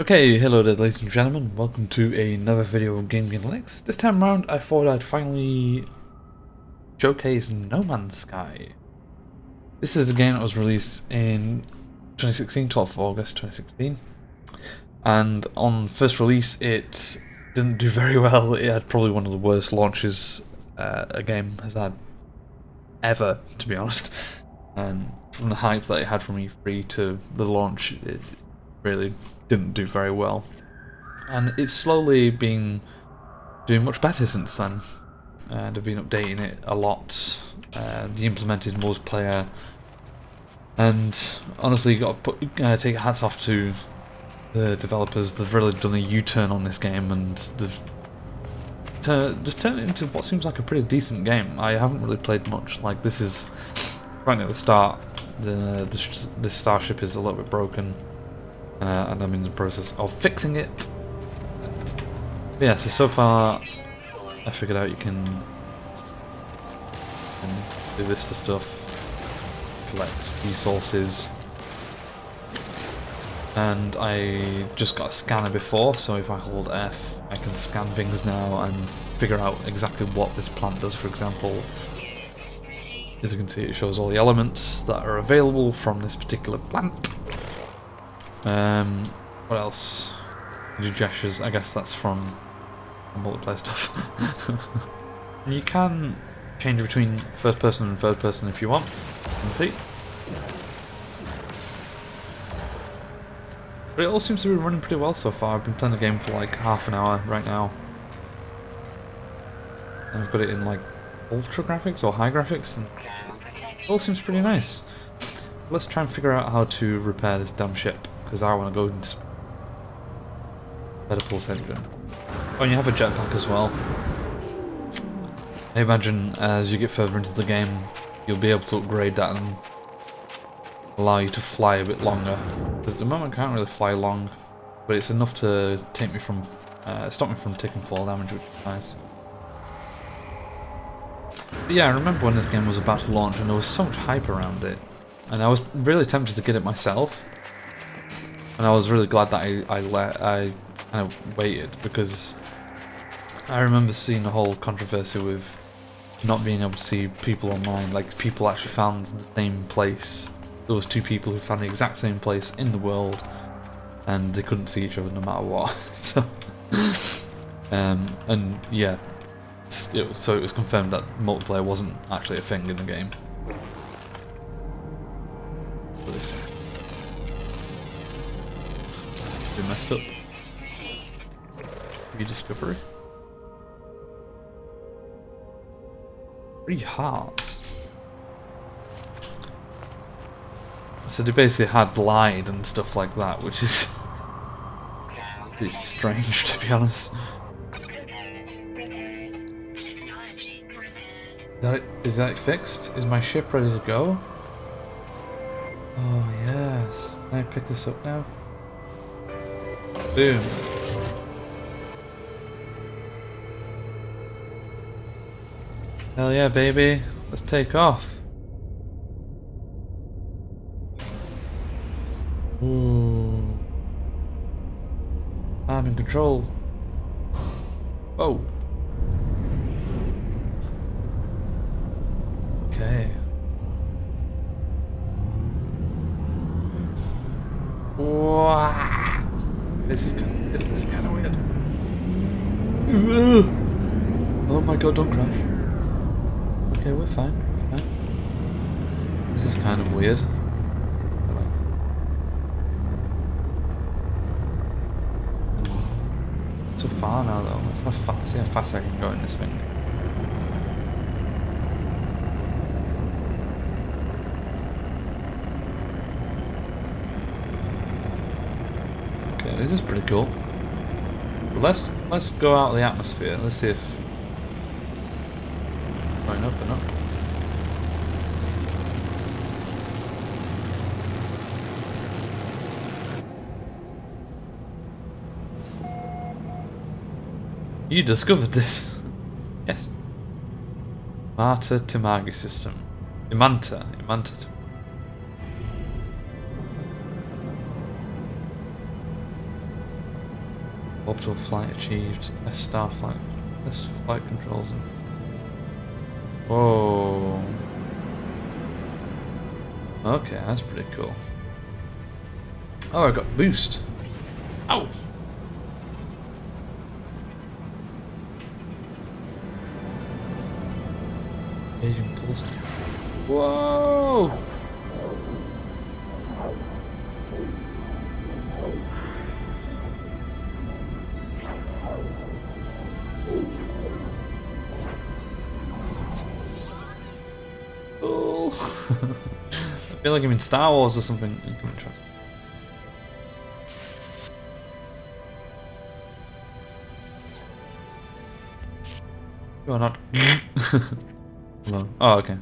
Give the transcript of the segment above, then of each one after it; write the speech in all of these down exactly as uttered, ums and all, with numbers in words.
Okay, hello there ladies and gentlemen, welcome to another video on Game Gear Linux. This time around I thought I'd finally showcase No Man's Sky. This is a game that was released in twenty sixteen, twelfth of August twenty sixteen. And on first release it didn't do very well. It had probably one of the worst launches uh, a game has had ever, to be honest. Um, from the hype that it had from E three to the launch, it really didn't do very well, and it's slowly been doing much better since then, and I've been updating it a lot. Uh, they implemented multiplayer, and honestly got to put, uh, take hats off to the developers. They've really done a U-turn on this game, and they've, they've turned it into what seems like a pretty decent game. I haven't really played much. Like, this is right near the start. The this, this starship is a little bit broken. Uh, and I'm in the process of fixing it. And yeah, so so far I figured out you can, you can do this to stuff, collect resources, and I just got a scanner before, so if I hold F I can scan things now and figure out exactly what this plant does. For example, as you can see, it shows all the elements that are available from this particular plant. Um, what else? Do gestures? I guess that's from multiplayer stuff. You can change between first person and third person if you want. Let's see. But it all seems to be running pretty well so far. I've been playing the game for like half an hour right now. And I've got it in like ultra graphics or high graphics, and it all seems pretty nice. Let's try and figure out how to repair this dumb ship, because I want to go into better pulse engine. Oh, and you have a jetpack as well. I imagine as you get further into the game, you'll be able to upgrade that and allow you to fly a bit longer. Because at the moment I can't really fly long, but it's enough to take me from, uh, stop me from taking fall damage, which is nice. But yeah, I remember when this game was about to launch and there was so much hype around it. And I was really tempted to get it myself, and I was really glad that I, I let I kind of waited, because I remember seeing the whole controversy with not being able to see people online. Like, people actually found the same place. There was two people who found the exact same place in the world, and they couldn't see each other no matter what. So, um, and yeah, it was, so it was confirmed that multiplayer wasn't actually a thing in the game. We messed up. Rediscovery. Three hearts. So they basically had lied and stuff like that, which is pretty strange, to be honest. Is that, is that fixed? Is my ship ready to go? Oh yes, can I pick this up now? Boom. Hell yeah baby, let's take off. Ooh. I'm in control. Whoa. Okay. Wow. This is kind of, this is kind of weird. Oh my god, don't crash. Okay, we're fine. fine. This is kind of weird. So far now though. Let's have fast, see how fast I can go in this thing. This is pretty cool. But let's let's go out of the atmosphere. Let's see if going up and up. You discovered this. Yes. Mata Temagi system. Imanta. Imanta. orbital flight achieved. S star flight. This flight controls him. Whoa. Okay, that's pretty cool. Oh, I got boost. Ow! Asian pulse. Whoa! Cool. I feel like I'm in Star Wars or something. You are not. Hello. Oh, okay.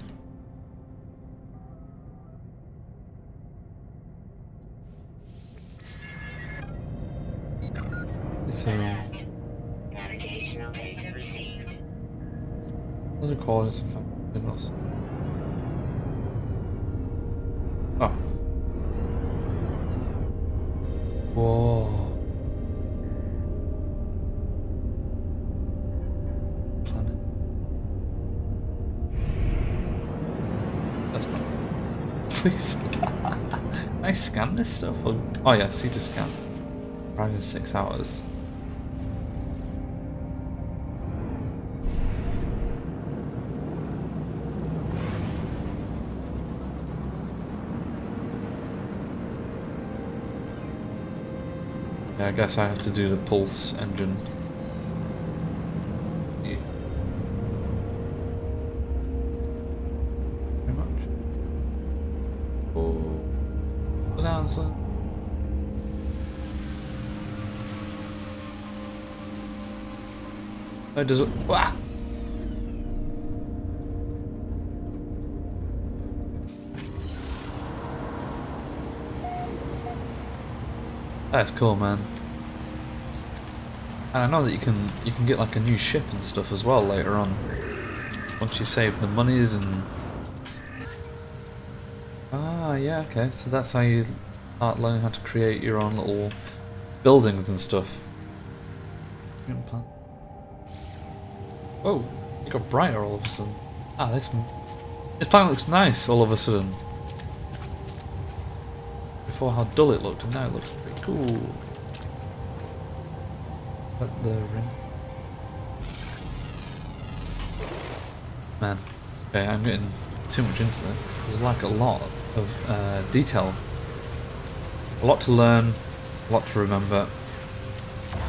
So, navigational data received. Those are coordinates and fucking signals. Oh. Whoa. Planet. That's not. Please. Can I scan this stuff? Or... Oh, yeah, see to scan. Arrived in six hours. I guess I have to do the pulse engine. Yeah. Pretty much. Oh, the answer. Oh, does it? Ah! That's cool, man. And I know that you can you can get like a new ship and stuff as well later on. Once you save the monies and... Ah, yeah, okay. So that's how you start learning how to create your own little buildings and stuff. Oh, it got brighter all of a sudden. Ah, this, this planet looks nice all of a sudden. Before how dull it looked, and now it looks pretty cool. Up the rim. Man, okay, I'm getting too much into this. There's like a lot of uh, detail, a lot to learn, a lot to remember.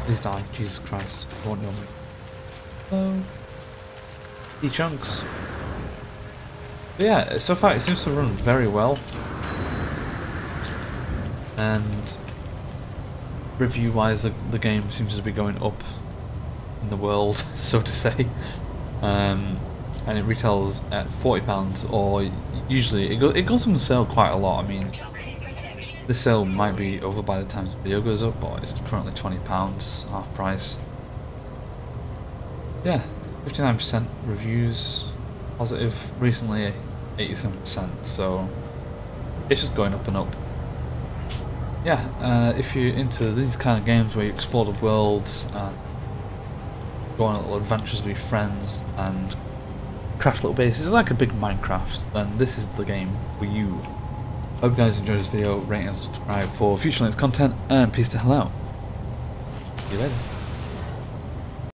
Please die, Jesus Christ! I won't know me. So, e chunks. But yeah, so far it seems to run very well. And review-wise, the, the game seems to be going up in the world, so to say. Um, and it retails at forty pounds, or usually it, go, it goes on sale quite a lot. I mean, the sale might be over by the time the video goes up, but it's currently twenty pounds, half price. Yeah, fifty-nine percent reviews, positive, recently eighty-seven percent, so it's just going up and up. Yeah, uh, if you're into these kind of games where you explore the worlds and go on little adventures with your friends and craft little bases, it's like a big Minecraft, then this is the game for you. Hope you guys enjoyed this video, rate and subscribe for future Linux content, and peace to hell out. See you later.